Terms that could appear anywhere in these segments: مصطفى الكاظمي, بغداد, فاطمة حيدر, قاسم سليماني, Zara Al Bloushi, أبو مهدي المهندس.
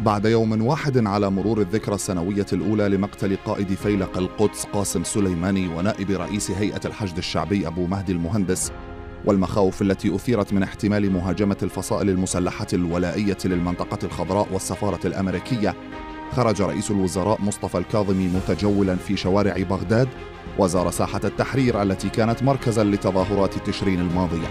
بعد يوم واحد على مرور الذكرى السنوية الأولى لمقتل قائد فيلق القدس قاسم سليماني ونائب رئيس هيئة الحشد الشعبي أبو مهدي المهندس، والمخاوف التي أثيرت من احتمال مهاجمة الفصائل المسلحة الولائية للمنطقة الخضراء والسفارة الأمريكية، خرج رئيس الوزراء مصطفى الكاظمي متجولا في شوارع بغداد، وزار ساحة التحرير التي كانت مركزا لتظاهرات تشرين الماضية.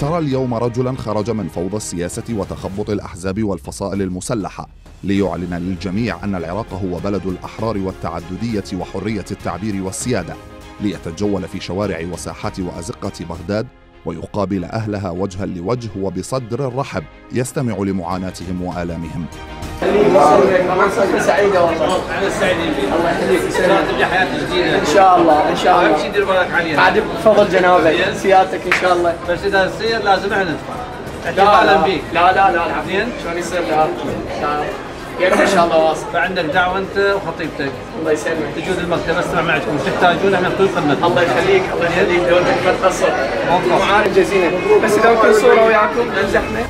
ترى اليوم رجلا خرج من فوضى السياسة وتخبط الأحزاب والفصائل المسلحة ليعلن للجميع أن العراق هو بلد الأحرار والتعددية وحرية التعبير والسيادة، ليتجول في شوارع وساحات وأزقة بغداد ويقابل أهلها وجها لوجه وبصدر رحب، يستمع لمعاناتهم وآلامهم. سعيدة والله. أنا سعيد الله يخليك. تبدأ حياة جديدة. إن شاء الله إن شاء الله. شيء بالك علينا. بعد بفضل جنابك سيادتك إن شاء الله. بس إذا تصير لازم إحنا ندفع. أهلا بيك. لا لا لا عفوا. شلون يصير لا لا. يعني إن شاء الله واصل. فعندك دعوة أنت وخطيبتك. الله يسلمك. تجود المكتبة أسمع معكم تحتاجون إحنا نقول خدمتكم. الله يخليك الله يخليك دولتك ما تقصر. معارف جزيلة. بس إذا ممكن صورة وياكم نزحنا.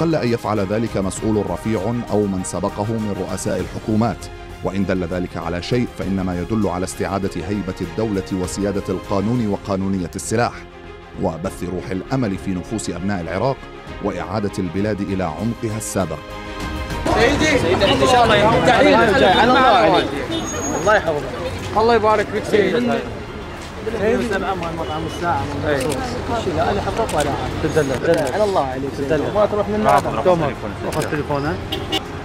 قل أن يفعل ذلك مسؤول رفيع أو من سبقه من رؤساء الحكومات، وإن دل ذلك على شيء فإنما يدل على استعادة هيبة الدولة وسيادة القانون وقانونية السلاح، وبث روح الأمل في نفوس أبناء العراق وإعادة البلاد إلى عمقها السابق. سيدي إن شاء الله الله يحفظك الله يبارك فيك سيدي. المطعم الساعة لا حطيت ولا تدلل على الله عليك تدلل ما تروح من اخذ تليفونها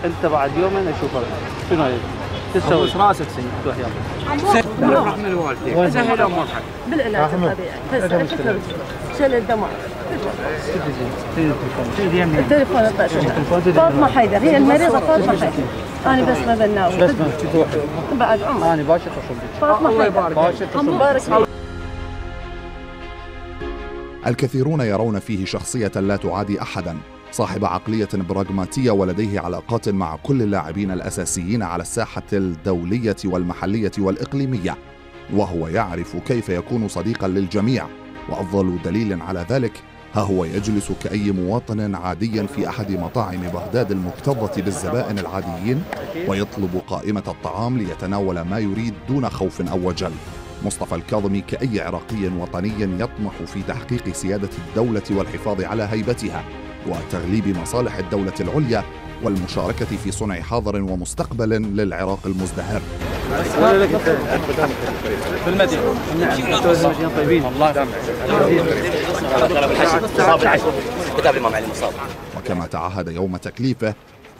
انت بعد يومين اشوفك شنو هي تسوي راسك سنين تروح يلا رحمة والديك سهل امورك بالعلاج الطبيعي بس شل الدمع التليفون فاطمة حيدر هي المريضة فاطمة حيدر أنا بس ما بناوم بس بعد عمر أنا باشر تصبح فاطمة حيدر باشر تصبح. الكثيرون يرون فيه شخصية لا تعادي أحداً، صاحب عقلية براغماتية ولديه علاقات مع كل اللاعبين الأساسيين على الساحة الدولية والمحلية والإقليمية، وهو يعرف كيف يكون صديقاً للجميع، وأفضل دليل على ذلك ها هو يجلس كأي مواطن عادي في أحد مطاعم بغداد المكتظة بالزبائن العاديين ويطلب قائمة الطعام ليتناول ما يريد دون خوف أو وجل. مصطفى الكاظمي كأي عراقي وطني يطمح في تحقيق سيادة الدولة والحفاظ على هيبتها وتغليب مصالح الدولة العليا والمشاركة في صنع حاضر ومستقبل للعراق المزدهر. في المدينة طيبين وكما تعهد يوم تكليفه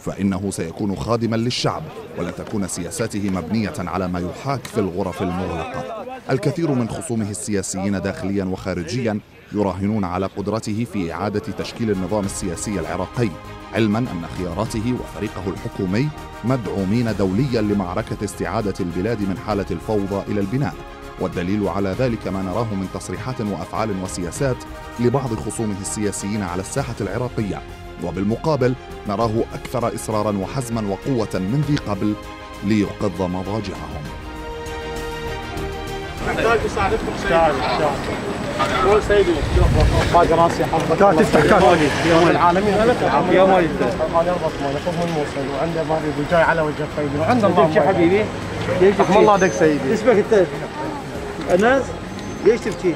فإنه سيكون خادماً للشعب ولا تكون سياساته مبنية على ما يحاك في الغرف المغلقة. الكثير من خصومه السياسيين داخلياً وخارجياً يراهنون على قدرته في إعادة تشكيل النظام السياسي العراقي، علماً أن خياراته وفريقه الحكومي مدعومين دولياً لمعركة استعادة البلاد من حالة الفوضى إلى البناء، والدليل على ذلك ما نراه من تصريحات وأفعال وسياسات لبعض خصومه السياسيين على الساحة العراقية، وبالمقابل نراه أكثر إصرارا وحزما وقوة من ذي قبل ليقض مضاجعهم. نحتاج مساعدتكم سيدي. باقي راسي حظك. تفتح يوم العالمين يوم والدتك. أنا أربط مالك وهو الموصل وعنده مريض وجاي على وجه طيبي وعند الله يا حبيبي. ليش تبكي؟ الله دك سيدي. اسمك أنت؟ أنس ليش تبكي؟